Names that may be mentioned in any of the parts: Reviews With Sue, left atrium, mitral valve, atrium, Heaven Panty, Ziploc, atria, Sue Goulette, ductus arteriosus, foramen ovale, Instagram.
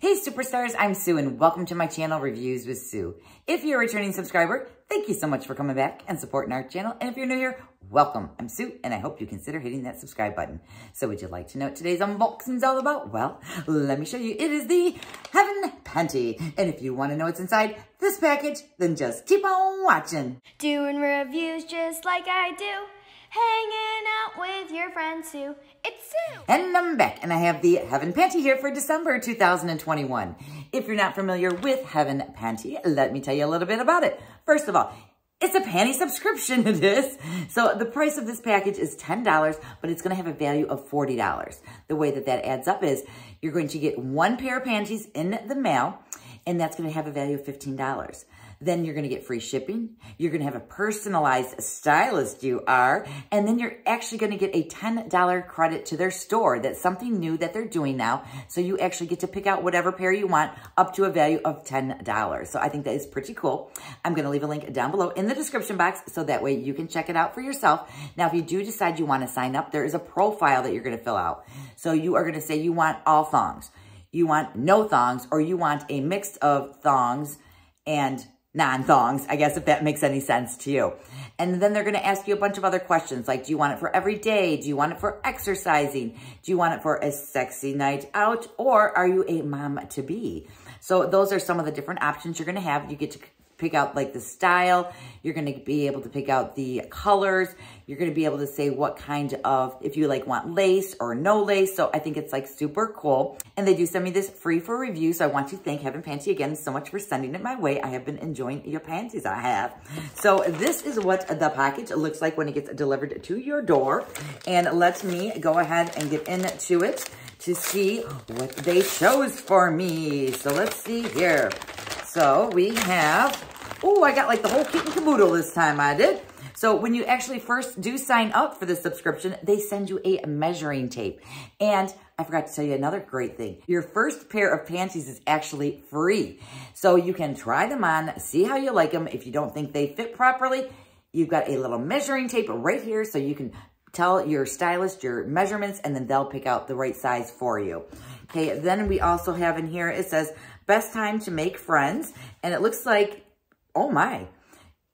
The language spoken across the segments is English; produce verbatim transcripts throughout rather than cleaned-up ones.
Hey superstars, I'm Sue and welcome to my channel, Reviews with Sue. If you're a returning subscriber, thank you so much for coming back and supporting our channel. And if you're new here, welcome. I'm Sue and I hope you consider hitting that subscribe button. So would you like to know what today's unboxing's all about? Well, let me show you. It is the Heaven Panty. And if you want to know what's inside this package, then just keep on watching. Doing reviews just like I do. Hanging out with your friend Sue. It's Sue! And I'm back, and I have the Heaven Panty here for December two thousand twenty-one. If you're not familiar with Heaven Panty, let me tell you a little bit about it. First of all, it's a panty subscription, it is. So the price of this package is ten dollars, but it's gonna have a value of forty dollars. The way that that adds up is you're going to get one pair of panties in the mail, and that's gonna have a value of fifteen dollars. Then you're gonna get free shipping, you're gonna have a personalized stylist you are, and then you're actually gonna get a ten dollar credit to their store. That's something new that they're doing now. So you actually get to pick out whatever pair you want up to a value of ten dollars. So I think that is pretty cool. I'm gonna leave a link down below in the description box so that way you can check it out for yourself. Now, if you do decide you wanna sign up, there is a profile that you're gonna fill out. So you are gonna say you want all thongs, you want no thongs, or you want a mix of thongs and non-thongs, I guess, if that makes any sense to you. And then they're going to ask you a bunch of other questions, like, do you want it for every day? Do you want it for exercising? Do you want it for a sexy night out? Or are you a mom-to-be? So those are some of the different options you're going to have. You get to pick out, like, the style. You're going to be able to pick out the colors. You're going to be able to say what kind of, if you, like, want lace or no lace. So I think it's, like, super cool. And they do send me this free for review. So I want to thank Heaven Panty again so much for sending it my way. I have been enjoying your panties I have. So this is what the package looks like when it gets delivered to your door. And let me go ahead and get into it to see what they chose for me. So let's see here. So we have, oh, I got like the whole kit and caboodle this time, I did. So when you actually first do sign up for the subscription, they send you a measuring tape. And I forgot to tell you another great thing. Your first pair of panties is actually free. So you can try them on, see how you like them. If you don't think they fit properly, you've got a little measuring tape right here so you can tell your stylist your measurements and then they'll pick out the right size for you. Okay, then we also have in here, it says, best time to make friends. And it looks like, oh my,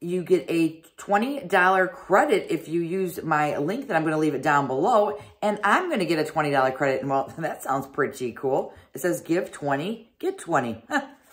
you get a twenty dollar credit if you use my link that I'm gonna leave it down below. And I'm gonna get a twenty dollar credit. And well, that sounds pretty cool. It says give twenty, get twenty.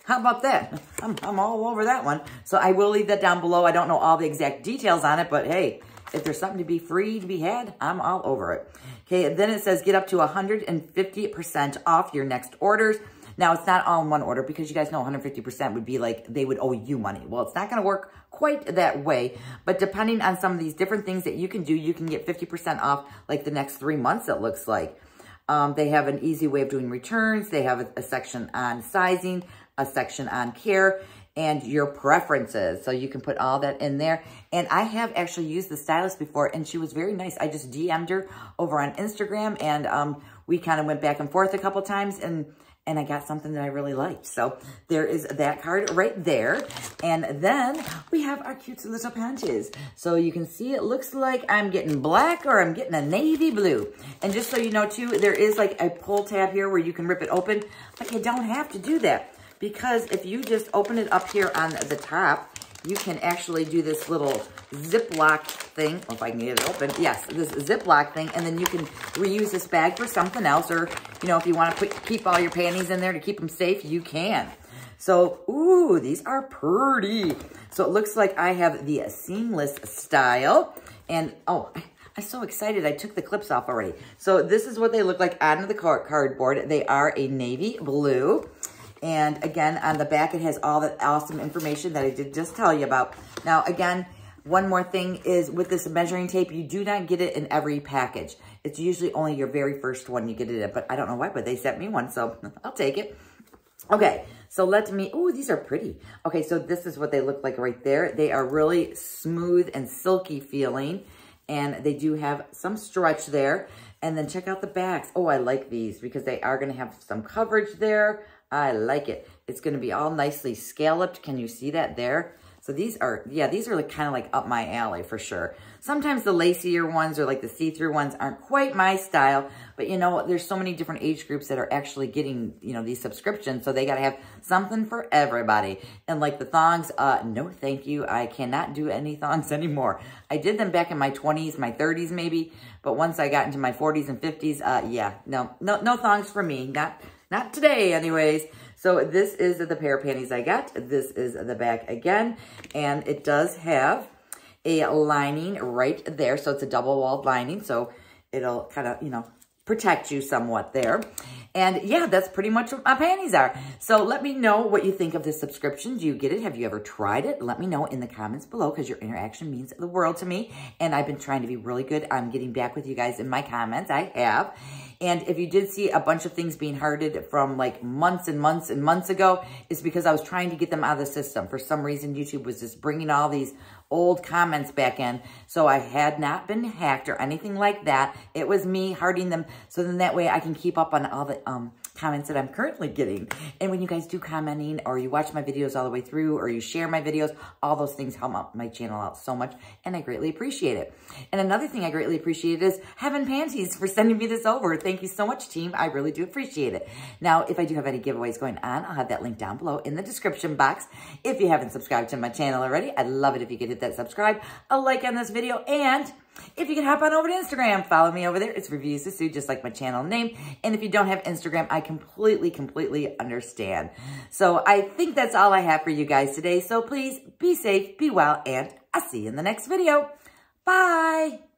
How about that? I'm, I'm all over that one. So I will leave that down below. I don't know all the exact details on it, but hey, if there's something to be free to be had, I'm all over it. Okay, then it says get up to one hundred fifty percent off your next orders. Now, it's not all in one order because you guys know one hundred fifty percent would be like they would owe you money. Well, it's not going to work quite that way. But depending on some of these different things that you can do, you can get fifty percent off like the next three months, it looks like. Um, they have an easy way of doing returns. They have a, a section on sizing, a section on care, and your preferences. So you can put all that in there. And I have actually used the stylist before, and she was very nice. I just D M'd her over on Instagram, and um, we kind of went back and forth a couple times, and... And I got something that I really liked. So there is that card right there. And then we have our cute little panties. So you can see it looks like I'm getting black or I'm getting a navy blue. And just so you know too, there is like a pull tab here where you can rip it open. But you don't have to do that. Because if you just open it up here on the top, you can actually do this little Ziploc thing. If I can get it open. Yes, this Ziploc thing. And then you can reuse this bag for something else. Or, you know, if you want to put, keep all your panties in there to keep them safe, you can. So, ooh, these are pretty. So it looks like I have the seamless style. And, oh, I'm so excited. I took the clips off already. So this is what they look like onto the cardboard. They are a navy blue. And again, on the back, it has all the awesome information that I did just tell you about. Now, again, one more thing is with this measuring tape, you do not get it in every package. It's usually only your very first one you get it in, but I don't know why, but they sent me one, so I'll take it. Okay, so let me, ooh, these are pretty. Okay, so this is what they look like right there. They are really smooth and silky feeling, and they do have some stretch there. And then check out the backs. Oh, I like these because they are going to have some coverage there. I like it. It's going to be all nicely scalloped. Can you see that there? So So these are, yeah, these are like, kind of like up my alley for sure. Sometimes the lacier ones or like the see-through ones aren't quite my style, but you know, there's so many different age groups that are actually getting, you know, these subscriptions. So they got to have something for everybody. And like the thongs, uh, no, thank you. I cannot do any thongs anymore. I did them back in my twenties, my thirties maybe, but once I got into my forties and fifties, uh, yeah, no, no, no thongs for me. Not, not today anyways. So this is the pair of panties I got. This is the back again. And it does have a lining right there. So it's a double-walled lining. So it'll kind of, you know, protect you somewhat there. And yeah, that's pretty much what my panties are. So let me know what you think of this subscription. Do you get it? Have you ever tried it? Let me know in the comments below because your interaction means the world to me. And I've been trying to be really good. I'm getting back with you guys in my comments. I have. And if you did see a bunch of things being hearted from like months and months and months ago, it's because I was trying to get them out of the system. For some reason, YouTube was just bringing all these old comments back in. So I had not been hacked or anything like that. It was me hearting them. So then that way I can keep up on all the um, comments that I'm currently getting. And when you guys do commenting or you watch my videos all the way through or you share my videos, all those things help out my channel out so much. And I greatly appreciate it. And another thing I greatly appreciate is Heaven Panties for sending me this over. Thank you so much, team. I really do appreciate it. Now, if I do have any giveaways going on, I'll have that link down below in the description box. If you haven't subscribed to my channel already, I'd love it if you could hit that subscribe, a like on this video, and if you can hop on over to Instagram, follow me over there. It's Reviews to Sue, just like my channel name. And if you don't have Instagram, I completely, completely understand. So I think that's all I have for you guys today. So please be safe, be well, and I'll see you in the next video. Bye.